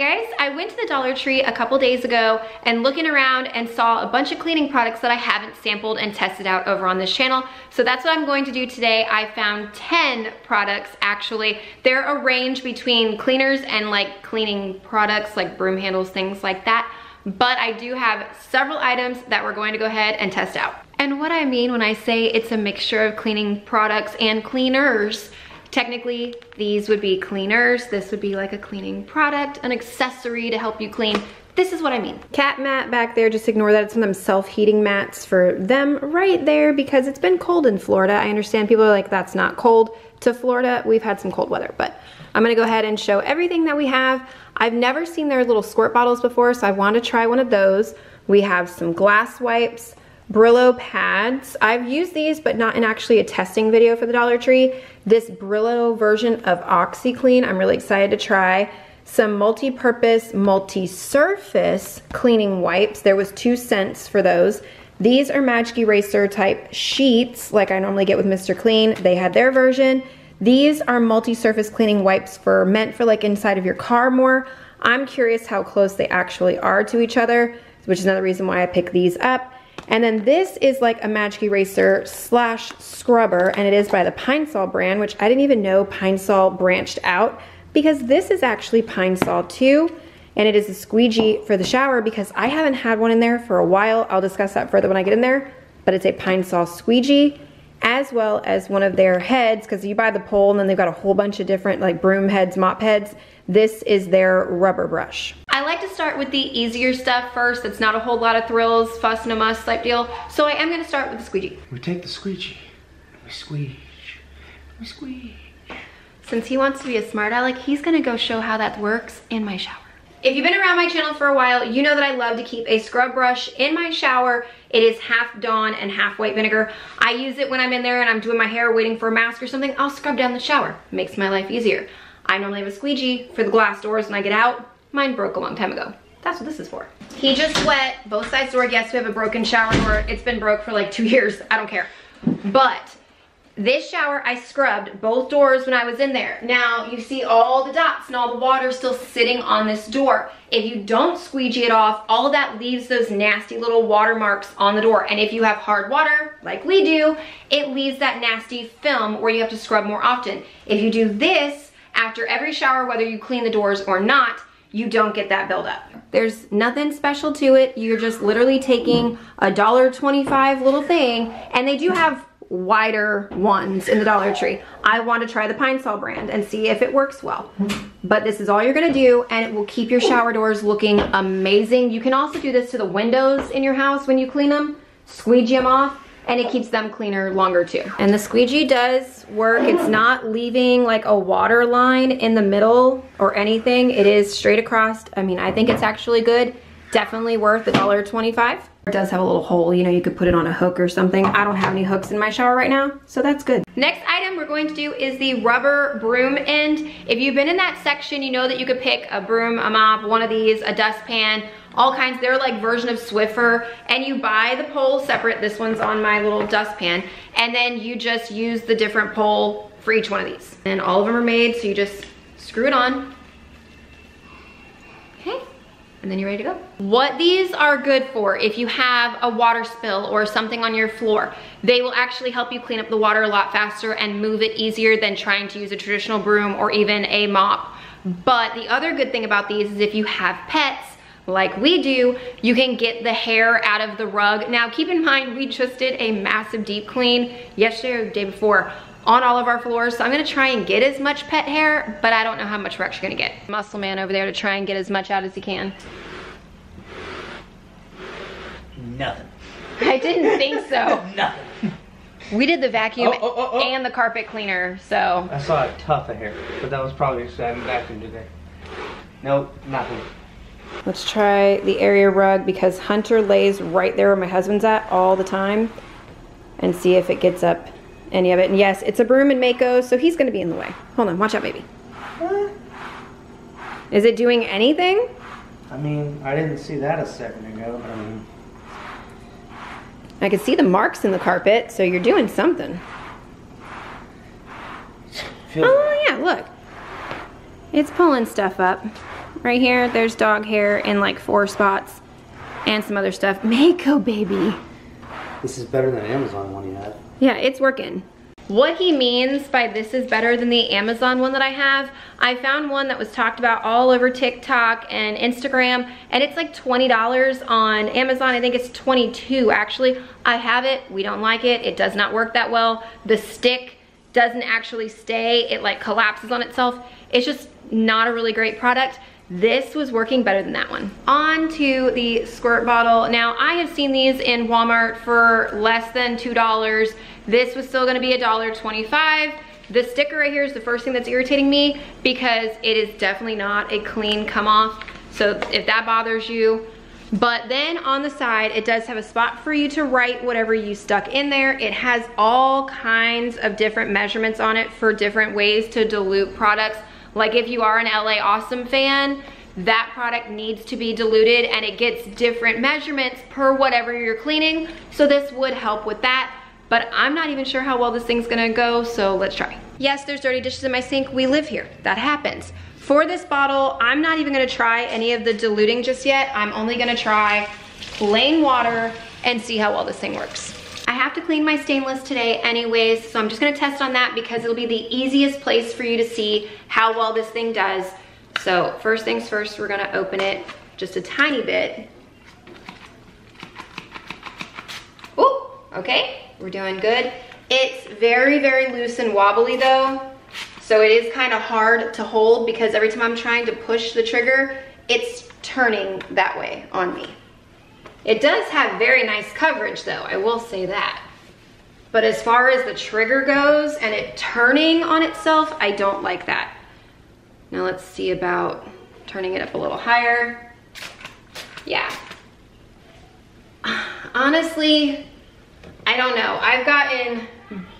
guys, I went to the Dollar Tree a couple days ago and looking around and saw a bunch of cleaning products that I haven't sampled and tested out over on this channel. So that's what I'm going to do today. I found 10 products actually. They're a range between cleaners and like cleaning products, like broom handles, things like that. But I do have several items that we're going to go ahead and test out. And what I mean when I say it's a mixture of cleaning products and cleaners, technically these would be cleaners, this would be like a cleaning product, an accessory to help you clean. This is what I mean. Cat mat back there, just ignore that. It's one of them self-heating mats for them right there because it's been cold in Florida. I understand people are like, that's not cold to Florida. We've had some cold weather, but I'm gonna go ahead and show everything that we have. I've never seen their little squirt bottles before, so I want to try one of those. We have some glass wipes, Brillo pads. I've used these, but not in actually a testing video for the Dollar Tree. This Brillo version of OxyClean, I'm really excited to try. Some multi-purpose, multi-surface cleaning wipes. There was 2 cents for those. These are magic eraser type sheets, like I normally get with Mr. Clean. They had their version. These are multi-surface cleaning wipes for meant for like inside of your car more. I'm curious how close they actually are to each other, which is another reason why I picked these up. And then this is like a magic eraser slash scrubber, and it is by the Pine-Sol brand, which I didn't even know Pine-Sol branched out, because this is actually Pine-Sol too, and it is a squeegee for the shower because I haven't had one in there for a while. I'll discuss that further when I get in there, but it's a Pine-Sol squeegee, as well as one of their heads, because you buy the pole and then they've got a whole bunch of different like broom heads, mop heads. This is their rubber brush. I like to start with the easier stuff first. It's not a whole lot of thrills, fuss, no muss type deal. So I am gonna start with the squeegee. We take the squeegee, we squeeze, we squeeze. Since he wants to be a smart aleck, he's gonna go show how that works in my shower. If you've been around my channel for a while, you know that I love to keep a scrub brush in my shower. It is half Dawn and half white vinegar. I use it when I'm in there and I'm doing my hair, waiting for a mask or something. I'll scrub down the shower. Makes my life easier. I normally have a squeegee for the glass doors when I get out. Mine broke a long time ago. That's what this is for. He just wet both sides door. Yes, we have a broken shower door. It's been broke for like 2 years. I don't care. But this shower, I scrubbed both doors when I was in there. Now you see all the dots and all the water still sitting on this door. If you don't squeegee it off, all of that leaves those nasty little water marks on the door. And if you have hard water, like we do, it leaves that nasty film where you have to scrub more often. If you do this after every shower, whether you clean the doors or not, you don't get that buildup. There's nothing special to it. You're just literally taking a $1.25 little thing, and they do have wider ones in the Dollar Tree. I want to try the Pine-Sol brand and see if it works well. But this is all you're gonna do, and it will keep your shower doors looking amazing. You can also do this to the windows in your house when you clean them, squeegee them off, and it keeps them cleaner longer too. And the squeegee does work. It's not leaving like a water line in the middle or anything. It is straight across. I mean, I think it's actually good. Definitely worth the $1.25. It does have a little hole, you know, you could put it on a hook or something. I don't have any hooks in my shower right now, so that's good. Next item we're going to do is the rubber broom end. If you've been in that section, you know that you could pick a broom, a mop, one of these, a dustpan, all kinds. They're like version of Swiffer, and you buy the pole separate. This one's on my little dustpan, and then you just use the different pole for each one of these. And all of them are made, so you just screw it on. Okay. And then you're ready to go. What these are good for, if you have a water spill or something on your floor, they will actually help you clean up the water a lot faster and move it easier than trying to use a traditional broom or even a mop. But the other good thing about these is if you have pets, like we do, you can get the hair out of the rug. Now keep in mind, we just did a massive deep clean yesterday or the day before on all of our floors, so I'm gonna try and get as much pet hair, but I don't know how much we're actually gonna get. Muscle man over there to try and get as much out as he can. Nothing. I didn't think so. Nothing. We did the vacuum and the carpet cleaner, so. I saw a tuft of hair, but that was probably because I haven't vacuumed today. Nope, nothing. Let's try the area rug because Hunter lays right there where my husband's at all the time, and see if it gets up any of it. And yes, it's a broom and Mako, so he's gonna be in the way. Hold on, watch out, baby. Is it doing anything? I mean, I didn't see that a second ago, but I mean, I could see the marks in the carpet, so you're doing something. Oh yeah, look. It's pulling stuff up. right here, there's dog hair in like 4 spots and some other stuff. Mako baby. This is better than the Amazon one you had. Yeah, it's working. What he means by this is better than the Amazon one that I have, I found one that was talked about all over TikTok and Instagram, and it's like $20 on Amazon. I think it's $22 actually. I have it. We don't like it. It does not work that well. The stick doesn't actually stay. It like collapses on itself. It's just not a really great product. This was working better than that one. On to the squirt bottle. Now, I have seen these in Walmart for less than $2. This was still gonna be $1.25. The sticker right here is the first thing that's irritating me because it is definitely not a clean come off. So if that bothers you. But then on the side, it does have a spot for you to write whatever you stuck in there. It has all kinds of different measurements on it for different ways to dilute products. Like if you are an LA Awesome fan, that product needs to be diluted and it gets different measurements per whatever you're cleaning. So this would help with that. But I'm not even sure how well this thing's gonna go, so let's try. Yes, there's dirty dishes in my sink. We live here, that happens. For this bottle, I'm not even gonna try any of the diluting just yet. I'm only gonna try plain water and see how well this thing works. I have to clean my stainless today anyways, so I'm just gonna test on that because it'll be the easiest place for you to see how well this thing does. So first things first, we're gonna open it just a tiny bit. Ooh, okay, we're doing good. It's very, very loose and wobbly though, so it is kind of hard to hold because every time I'm trying to push the trigger, it's turning that way on me. It does have very nice coverage though, I will say that. But as far as the trigger goes and it turning on itself, I don't like that. Now let's see about turning it up a little higher. Yeah. Honestly, I don't know. I've gotten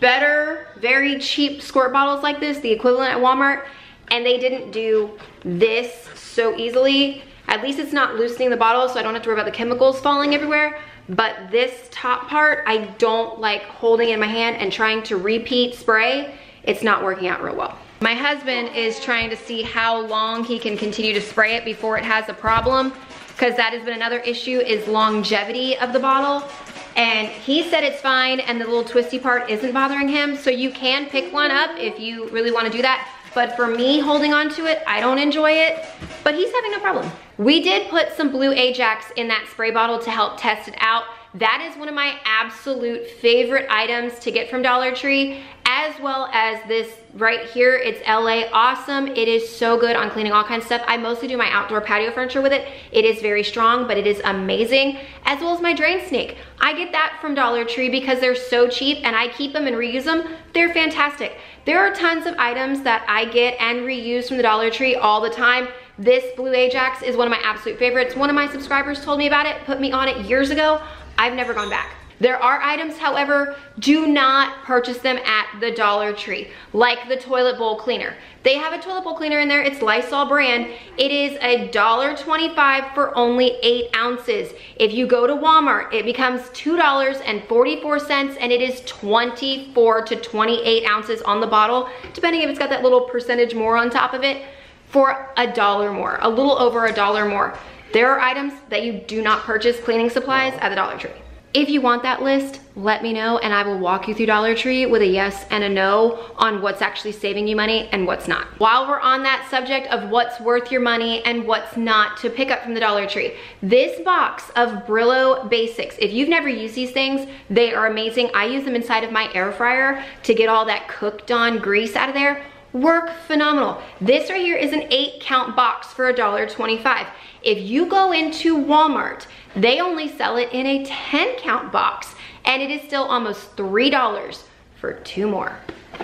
better, very cheap squirt bottles like this, the equivalent at Walmart, and they didn't do this so easily. At least it's not loosening the bottle, so I don't have to worry about the chemicals falling everywhere. But this top part, I don't like holding in my hand and trying to repeat spray. It's not working out real well. My husband is trying to see how long he can continue to spray it before it has a problem, because that has been another issue, is longevity of the bottle. And he said it's fine, and the little twisty part isn't bothering him, so you can pick one up if you really want to do that. But for me, holding on to it, I don't enjoy it, but he's having no problem. We did put some blue Ajax in that spray bottle to help test it out. That is one of my absolute favorite items to get from Dollar Tree, as well as this right here. It's LA Awesome. It is so good on cleaning all kinds of stuff. I mostly do my outdoor patio furniture with it. It is very strong, but it is amazing, as well as my drain snake. I get that from Dollar Tree because they're so cheap and I keep them and reuse them. They're fantastic. There are tons of items that I get and reuse from the Dollar Tree all the time. This blue Ajax is one of my absolute favorites. One of my subscribers told me about it, put me on it years ago. I've never gone back. There are items, however, do not purchase them at the Dollar Tree, like the toilet bowl cleaner. They have a toilet bowl cleaner in there, it's Lysol brand. It is $1.25 for only 8 ounces. If you go to Walmart, it becomes $2.44 and it is 24 to 28 ounces on the bottle, depending if it's got that little percentage more on top of it, for $1 more, a little over $1 more. There are items that you do not purchase cleaning supplies at the Dollar Tree. If you want that list, let me know and I will walk you through Dollar Tree with a yes and a no on what's actually saving you money and what's not. While we're on that subject of what's worth your money and what's not to pick up from the Dollar Tree, this box of Brillo Basics, if you've never used these things, they are amazing. I use them inside of my air fryer to get all that cooked on grease out of there. Work phenomenal. This right here is an 8-count box for $1.25. If you go into Walmart, they only sell it in a 10-count box, and it is still almost $3 for 2 more.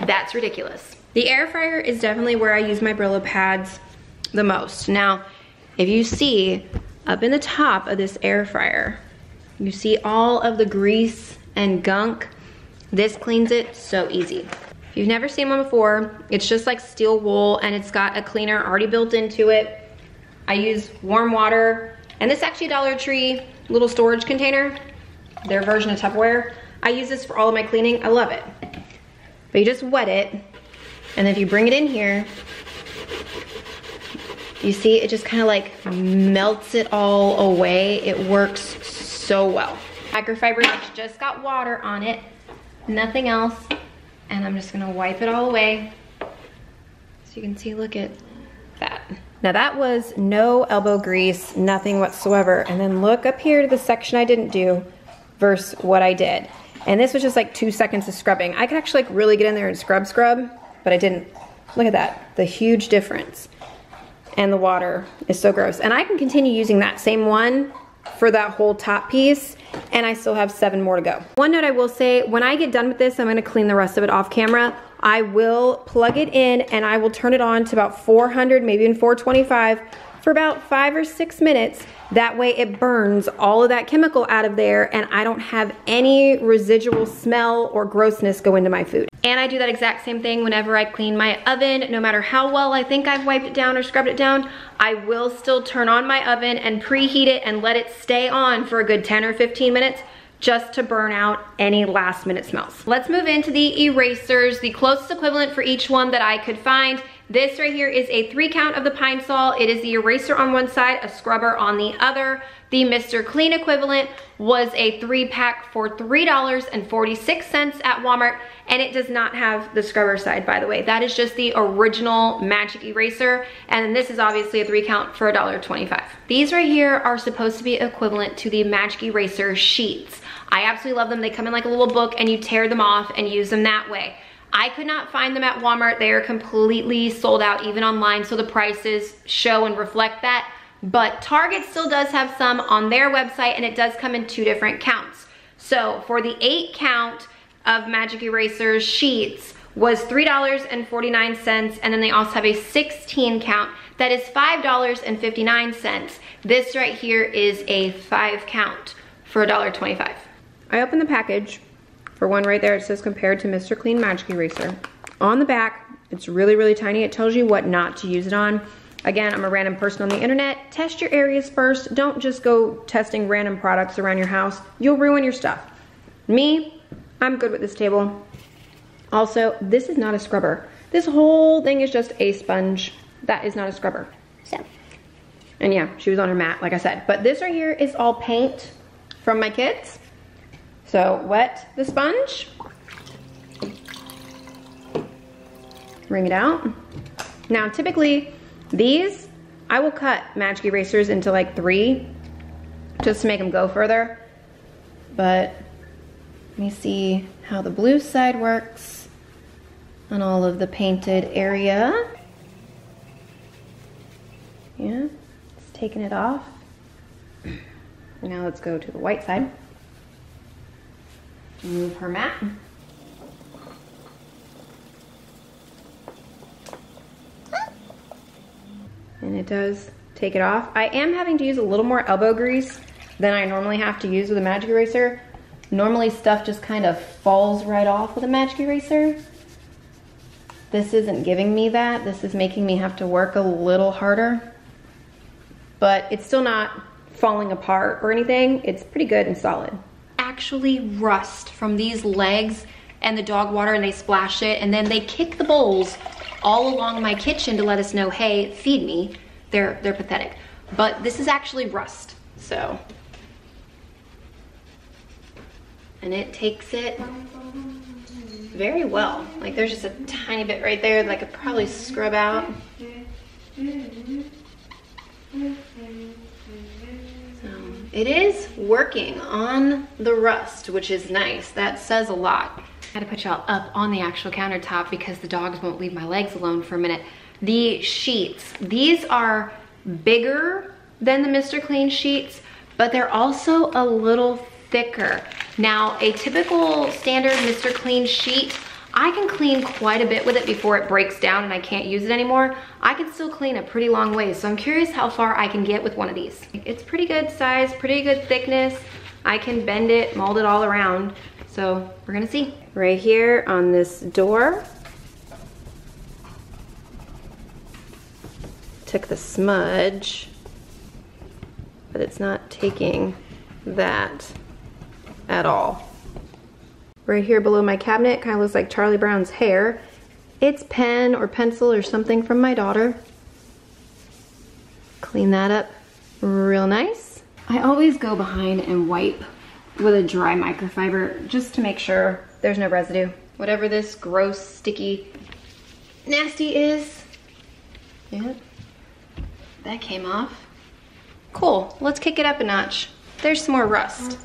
That's ridiculous. The air fryer is definitely where I use my Brillo pads the most. Now, if you see up in the top of this air fryer, you see all of the grease and gunk. This cleans it so easy. If you've never seen one before, it's just like steel wool, and it's got a cleaner already built into it. I use warm water, and this is actually a Dollar Tree little storage container, their version of Tupperware. I use this for all of my cleaning, I love it. But you just wet it, and if you bring it in here, You see, it just kind of like melts it all away. It works so well. Microfiber just got water on it, nothing else. And I'm just gonna wipe it all away. So you can see, look at that. Now that was no elbow grease, nothing whatsoever. And then look up here to the section I didn't do versus what I did. And this was just like 2 seconds of scrubbing. I could actually like really get in there and scrub, but I didn't. Look at that, the huge difference. And the water is so gross. And I can continue using that same one for that whole top piece, and I still have 7 more to go. One note I will say, when I get done with this, I'm gonna clean the rest of it off camera. I will plug it in and I will turn it on to about 400, maybe even 425 for about 5 or 6 minutes. That way it burns all of that chemical out of there and I don't have any residual smell or grossness go into my food. And I do that exact same thing whenever I clean my oven. No matter how well I think I've wiped it down or scrubbed it down, I will still turn on my oven and preheat it and let it stay on for a good 10 or 15 minutes just to burn out any last minute smells. Let's move into the erasers, the closest equivalent for each one that I could find. This right here is a 3 count of the Pine-Sol. It is the eraser on one side, a scrubber on the other. The Mr. Clean equivalent was a 3-pack for $3.46 at Walmart, and it does not have the scrubber side, by the way. That is just the original magic eraser, and then this is obviously a 3 count for $1.25. These right here are supposed to be equivalent to the magic eraser sheets. I absolutely love them. They come in like a little book, and you tear them off and use them that way. I could not find them at Walmart. They are completely sold out, even online, so the prices show and reflect that. But Target still does have some on their website, and it does come in 2 different counts. So for the 8 count of magic erasers, sheets was $3.49, and then they also have a 16 count that is $5.59. This right here is a 5 count for $1.25. I opened the package. For one right there, it says compared to Mr. Clean Magic Eraser. On the back, it's really, really tiny. It tells you what not to use it on. Again, I'm a random person on the internet. Test your areas first. Don't just go testing random products around your house. You'll ruin your stuff. Me, I'm good with this table. Also, this is not a scrubber. This whole thing is just a sponge. That is not a scrubber. So, and yeah, she was on her mat, like I said. But this right here is all paint from my kids. So wet the sponge, wring it out. Now typically these, I will cut magic erasers into like 3 just to make them go further. But let me see how the blue side works on all of the painted area. Yeah, it's taking it off. Now let's go to the white side. Move her mat. And it does take it off. I am having to use a little more elbow grease than I normally have to use with a magic eraser. Normally stuff just kind of falls right off with a magic eraser. This isn't giving me that. This is making me have to work a little harder. But it's still not falling apart or anything. It's pretty good and solid. Actually rust from these legs and the dog water, and they splash it, and then they kick the bowls all along my kitchen to let us know, hey, feed me. They're pathetic. But this is actually rust, so. And it takes it very well. Like there's just a tiny bit right there that I could probably scrub out. It is working on the rust, which is nice. That says a lot. I had to put y'all up on the actual countertop because the dogs won't leave my legs alone for a minute. The sheets, these are bigger than the Mr. Clean sheets, but they're also a little thicker. Now, a typical standard Mr. Clean sheet, I can clean quite a bit with it before it breaks down and I can't use it anymore. I can still clean a pretty long ways, so I'm curious how far I can get with one of these. It's pretty good size, pretty good thickness. I can bend it, mold it all around. So we're gonna see. Right here on this door. Took the smudge, but it's not taking that at all. Right here below my cabinet, kind of looks like Charlie Brown's hair. It's pen or pencil or something from my daughter. Clean that up real nice. I always go behind and wipe with a dry microfiber just to make sure there's no residue. Whatever this gross, sticky, nasty is. Yep, that came off. Cool, let's kick it up a notch. There's some more rust.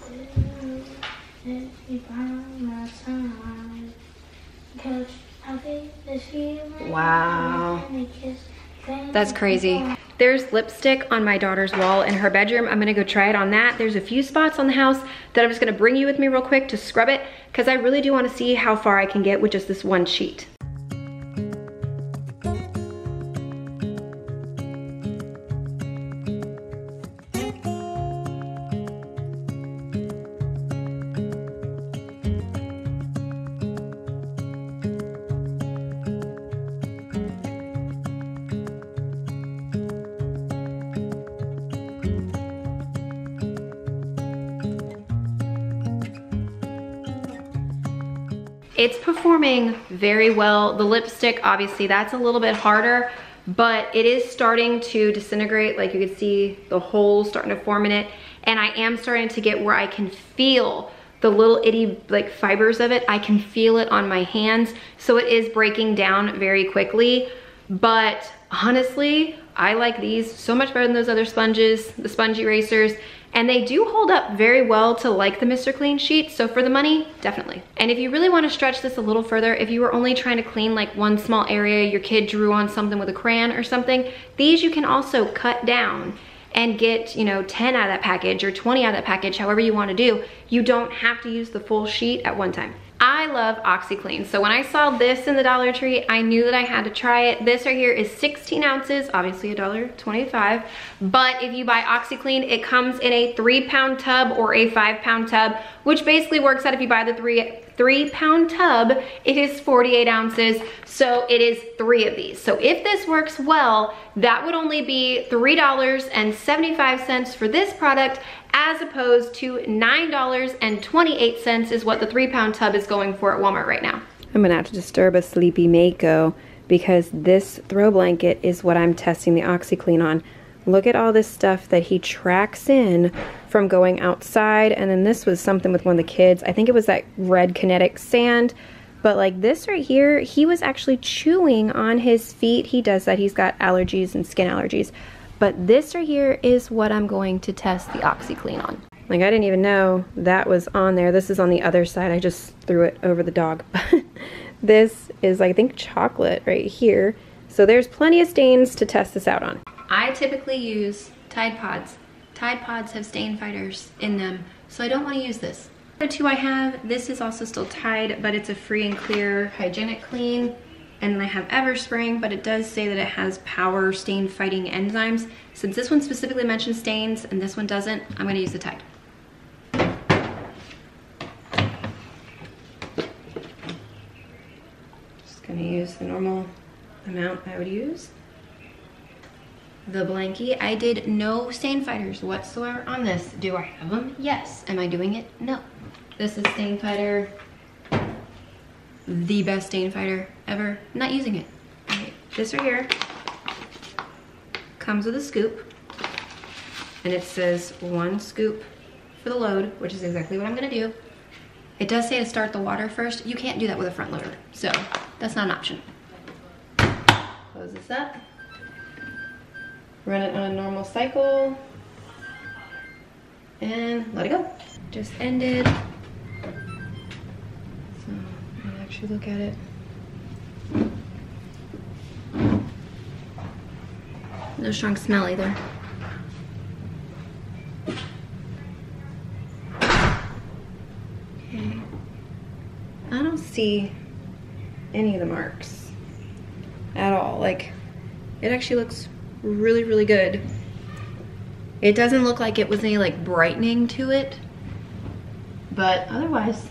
Wow, that's crazy. There's lipstick on my daughter's wall in her bedroom. I'm gonna go try it on that. There's a few spots on the house that I'm just gonna bring you with me real quick to scrub it, because I really do wanna see how far I can get with just this one sheet. It's performing very well. The lipstick, obviously, that's a little bit harder, but it is starting to disintegrate. Like, you can see the holes starting to form in it. And I am starting to get where I can feel the little itty, like, fibers of it. I can feel it on my hands. So it is breaking down very quickly. But honestly, I like these so much better than those other sponges, the sponge erasers. And they do hold up very well to like the Mr. Clean sheet, so for the money, definitely. And if you really wanna stretch this a little further, if you were only trying to clean like one small area, your kid drew on something with a crayon or something, these you can also cut down and get, you know, 10 out of that package or 20 out of that package, however you wanna do. You don't have to use the full sheet at one time. I love OxyClean. So when I saw this in the Dollar Tree, I knew that I had to try it. This right here is 16 ounces, obviously $1.25. But if you buy OxyClean, it comes in a 3-pound tub or a 5-pound tub, which basically works out if you buy the three pound tub, it is 48 ounces. So it is 3 of these. So if this works well, that would only be $3.75 for this product, as opposed to $9.28 is what the 3-pound tub is going for at Walmart right now. I'm gonna have to disturb a sleepy Mako because this throw blanket is what I'm testing the OxyClean on. Look at all this stuff that he tracks in from going outside, and then this was something with one of the kids. I think it was that red kinetic sand, but like this right here, he was actually chewing on his feet. He does that, he's got allergies and skin allergies. But this right here is what I'm going to test the OxyClean on. Like, I didn't even know that was on there. This is on the other side. I just threw it over the dog. But this is, I think, chocolate right here. So there's plenty of stains to test this out on. I typically use Tide Pods. Tide Pods have stain fighters in them, so I don't want to use this. The two I have, this is also still Tide, but it's a free and clear hygienic clean. And then I have Everspring, but it does say that it has power stain fighting enzymes. Since this one specifically mentions stains and this one doesn't, I'm gonna use the Tide. Just gonna use the normal amount I would use. The blankie, I did no stain fighters whatsoever on this. Do I have them? Yes. Am I doing it? No. This is stain fighter. The best stain fighter ever. Not using it. Okay. This right here comes with a scoop, and it says 1 scoop for the load, which is exactly what I'm gonna do. It does say to start the water first. You can't do that with a front loader, so that's not an option. Close this up. Run it on a normal cycle and let it go. Just ended. Should look at it. No strong smell either. Okay. I don't see any of the marks at all. Like, it actually looks really, really good. It doesn't look like it was any like brightening to it, but otherwise,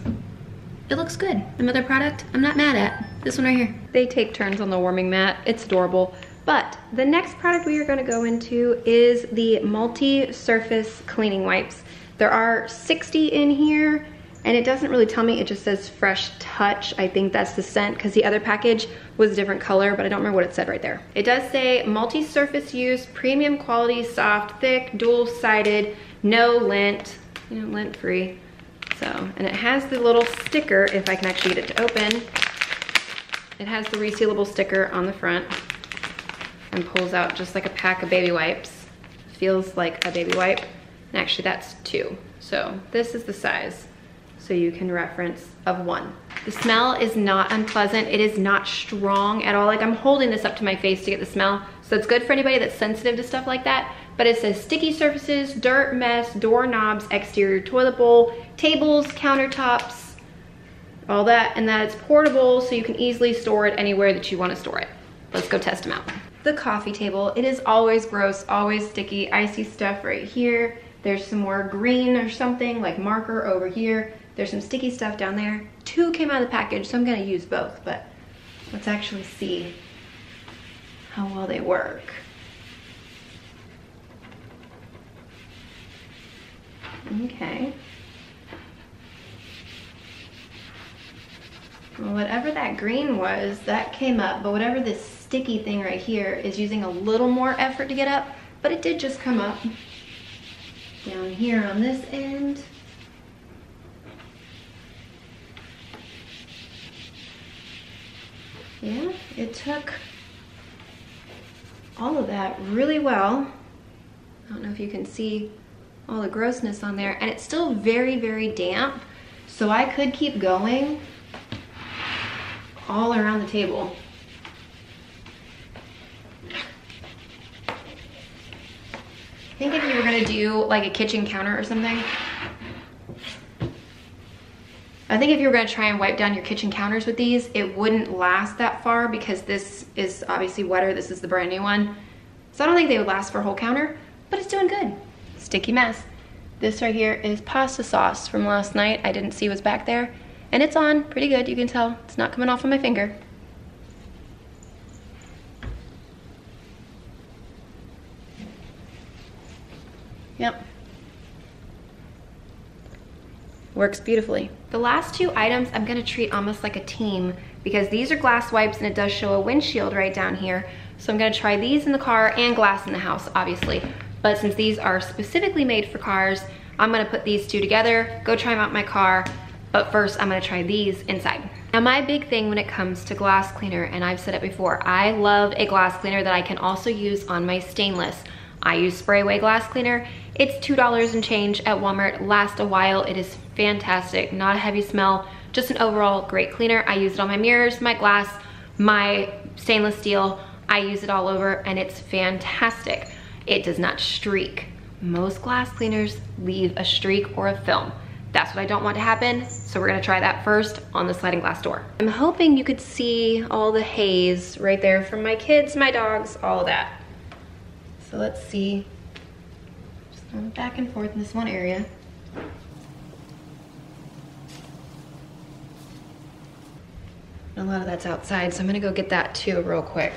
it looks good. Another product I'm not mad at. This one right here. They take turns on the warming mat. It's adorable. But the next product we are gonna go into is the multi-surface cleaning wipes. There are 60 in here. And it doesn't really tell me, it just says Fresh Touch. I think that's the scent, because the other package was a different color, but I don't remember what it said right there. It does say multi-surface use, premium quality, soft, thick, dual-sided, no lint, you know, lint-free. So, and it has the little sticker, if I can actually get it to open. It has the resealable sticker on the front and pulls out just like a pack of baby wipes. Feels like a baby wipe. And actually that's 2. So this is the size, so you can reference of 1. The smell is not unpleasant. It is not strong at all. Like, I'm holding this up to my face to get the smell. So it's good for anybody that's sensitive to stuff like that. But it says sticky surfaces, dirt, mess, doorknobs, exterior toilet bowl, tables, countertops, all that. And that it's portable, so you can easily store it anywhere that you want to store it. Let's go test them out. The coffee table. It is always gross, always sticky, icy stuff right here. There's some more green or something, like marker over here. There's some sticky stuff down there. 2 came out of the package, so I'm gonna use both, but let's actually see how well they work. Okay. Well, whatever that green was, that came up, but whatever this sticky thing right here is using a little more effort to get up, but it did just come up. Down here on this end. Yeah, it took all of that really well. I don't know if you can see all the grossness on there, and it's still very, very damp, so I could keep going all around the table. I think if you were gonna do like a kitchen counter or something, I think if you were gonna try and wipe down your kitchen counters with these, it wouldn't last that far, because this is obviously wetter. This is the brand new one. So I don't think they would last for a whole counter, but it's doing good. Sticky mess. This right here is pasta sauce from last night. I didn't see what's back there. And it's on pretty good, you can tell. It's not coming off on my finger. Yep. Works beautifully. The last 2 items I'm gonna treat almost like a team, because these are glass wipes and it does show a windshield right down here. So I'm gonna try these in the car and glass in the house, obviously. But since these are specifically made for cars, I'm gonna put these 2 together, go try them out in my car, but first I'm gonna try these inside. Now, my big thing when it comes to glass cleaner, and I've said it before, I love a glass cleaner that I can also use on my stainless. I use Sprayway glass cleaner. It's $2 and change at Walmart, lasts a while. It is fantastic, not a heavy smell, just an overall great cleaner. I use it on my mirrors, my glass, my stainless steel. I use it all over, and it's fantastic. It does not streak. Most glass cleaners leave a streak or a film. That's what I don't want to happen, so we're gonna try that first on the sliding glass door. I'm hoping you could see all the haze right there from my kids, my dogs, all that. So let's see, just going back and forth in this one area. A lot of that's outside, so I'm gonna go get that too real quick.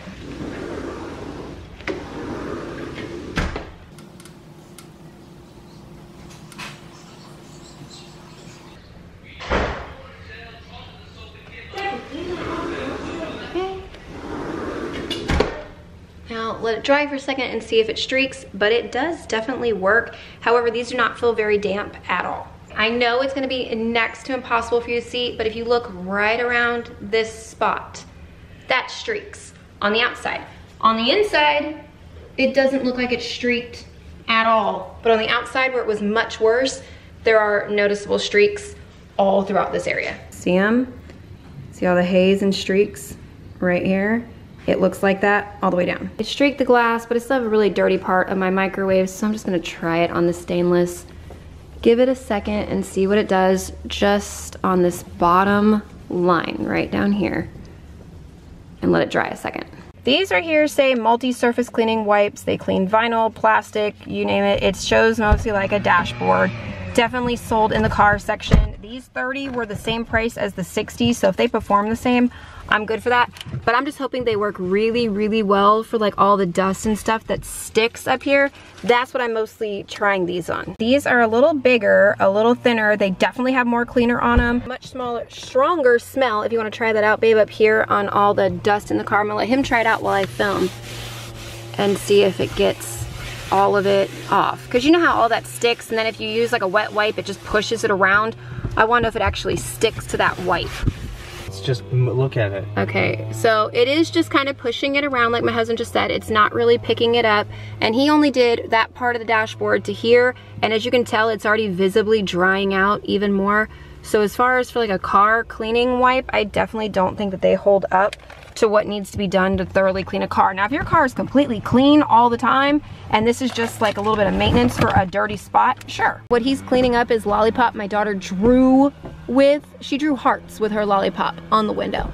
Let it dry for a second and see if it streaks, but it does definitely work. However, these do not feel very damp at all. I know it's gonna be next to impossible for you to see, but if you look right around this spot, that streaks on the outside. On the inside, it doesn't look like it streaked at all, but on the outside where it was much worse, there are noticeable streaks all throughout this area. See them? See all the haze and streaks right here? It looks like that all the way down. It streaked the glass, but I still have a really dirty part of my microwave, so I'm just gonna try it on the stainless. Give it a second and see what it does just on this bottom line right down here, and let it dry a second. These right here say multi-surface cleaning wipes. They clean vinyl, plastic, you name it. It shows mostly like a dashboard. Definitely sold in the car section. These These 30 were the same price as the 60, so if they perform the same, I'm good for that. But I'm just hoping they work really, really well for like all the dust and stuff that sticks up here. That's what I'm mostly trying these on. These are a little bigger, a little thinner. They definitely have more cleaner on them. Much smaller, stronger smell if you want to try that out, babe, up here on all the dust in the car. I'm gonna let him try it out while I film and see if it gets all of it off. Because you know how all that sticks, and then if you use like a wet wipe, it just pushes it around. I want to know if it actually sticks to that wipe. Just look at it. Okay, so it is just kind of pushing it around, like my husband just said. It's not really picking it up, and he only did that part of the dashboard to here, and as you can tell, it's already visibly drying out even more. So as far as for like a car cleaning wipe, I definitely don't think that they hold up to what needs to be done to thoroughly clean a car. Now if your car is completely clean all the time and this is just like a little bit of maintenance for a dirty spot, sure. What he's cleaning up is Lollipop. My daughter drew with, she drew hearts with her Lollipop on the window.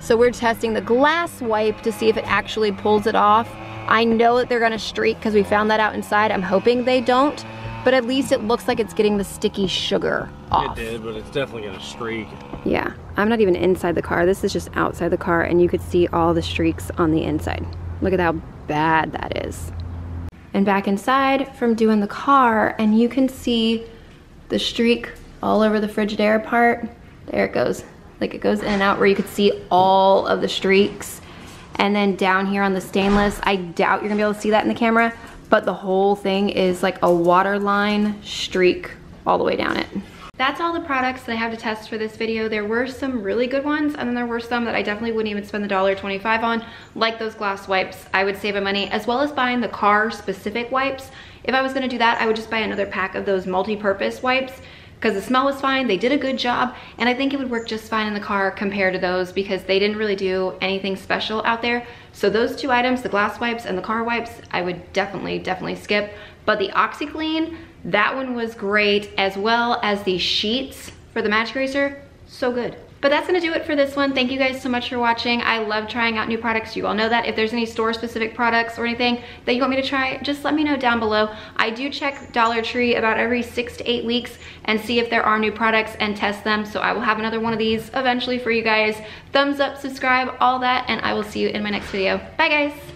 So we're testing the glass wipe to see if it actually pulls it off. I know that they're gonna streak because we found that out inside. I'm hoping they don't, but at least it looks like it's getting the sticky sugar off. It did, but it's definitely gonna streak. Yeah, I'm not even inside the car. This is just outside the car, and you could see all the streaks on the inside. Look at how bad that is. And back inside from doing the car, and you can see the streak all over the Frigidaire part. There it goes. Like it goes in and out where you could see all of the streaks. And then down here on the stainless, I doubt you're gonna be able to see that in the camera, but the whole thing is like a waterline streak all the way down it. That's all the products that I have to test for this video. There were some really good ones, and then there were some that I definitely wouldn't even spend the $1.25 on, like those glass wipes. I would save my money, as well as buying the car specific wipes. If I was gonna do that, I would just buy another pack of those multi-purpose wipes, because the smell was fine, they did a good job, and I think it would work just fine in the car compared to those, because they didn't really do anything special out there. So those two items, the glass wipes and the car wipes, I would definitely skip. But the OxyClean, that one was great, as well as the sheets for the match eraser, so good. But that's gonna do it for this one. Thank you guys so much for watching. I love trying out new products, you all know that. If there's any store specific products or anything that you want me to try, just let me know down below. I do check Dollar Tree about every 6 to 8 weeks and see if there are new products and test them. So I will have another one of these eventually for you guys. Thumbs up, subscribe, all that, and I will see you in my next video. Bye guys.